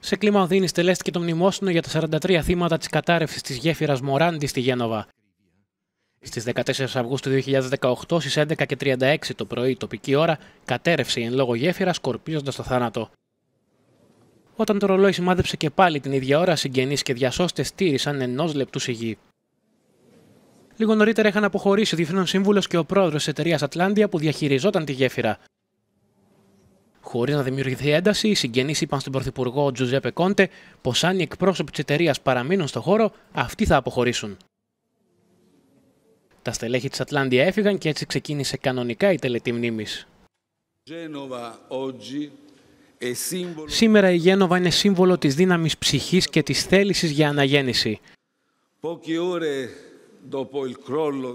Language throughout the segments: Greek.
Σε κλίμα οδύνης τελέστηκε το μνημόσυνο για τα 43 θύματα της κατάρρευσης της γέφυρας Μοράντι στη Γένοβα. Στις 14 Αυγούστου 2018 στις 11:36 το πρωί τοπική ώρα κατέρευσε η εν λόγω γέφυρα σκορπίζοντας το θάνατο. Όταν το ρολόι σημάδεψε και πάλι την ίδια ώρα, συγγενείς και διασώστες τήρησαν ενός λεπτού σιγή. Λίγο νωρίτερα είχαν αποχωρήσει ο διευθύνων σύμβουλος και ο πρόεδρος της εταιρείας Ατλάντια που διαχειριζόταν τη γέφυρα. Χωρίς να δημιουργηθεί ένταση, οι συγγενείς είπαν στον πρωθυπουργό Τζουζέπε Κόντε πως αν οι εκπρόσωποι της εταιρείας παραμείνουν στο χώρο, αυτοί θα αποχωρήσουν. Τα στελέχη της Ατλάντια έφυγαν και έτσι ξεκίνησε κανονικά η τελετή μνήμης. Σήμερα η Γένοβα είναι σύμβολο της δύναμης ψυχής και της θέλησης για αναγέννηση.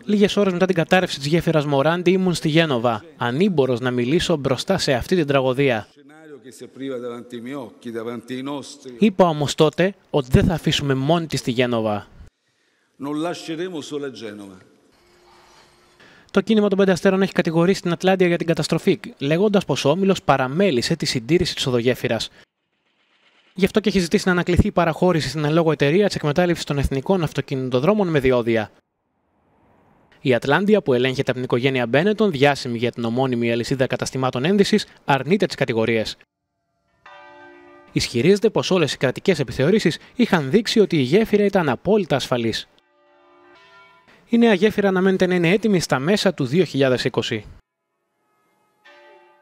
Λίγες ώρες μετά την κατάρρευση της γέφυρας Μοράντι ήμουν στη Γένοβα, ανήμπορος να μιλήσω μπροστά σε αυτή την τραγωδία. Είπα όμως τότε ότι δεν θα αφήσουμε μόνη της τη Γένοβα. Το κίνημα των 5 Αστέρων έχει κατηγορήσει την Ατλάντια για την καταστροφή, λέγοντας πως ο όμιλος παραμέλησε τη συντήρηση της οδογέφυρας. Γι' αυτό και έχει ζητήσει να ανακληθεί η παραχώρηση στην εν λόγω εταιρεία της εκμετάλλευσης των εθνικών αυτοκινητοδρόμων με διόδια. Η Ατλάντια, που ελέγχεται από την οικογένεια Μπένετον, διάσημη για την ομώνυμη αλυσίδα καταστημάτων ένδυσης, αρνείται τις κατηγορίες. Ισχυρίζεται πως όλες οι κρατικές επιθεωρήσεις είχαν δείξει ότι η γέφυρα ήταν απόλυτα ασφαλής. Η νέα γέφυρα αναμένεται να είναι έτοιμη στα μέσα του 2020.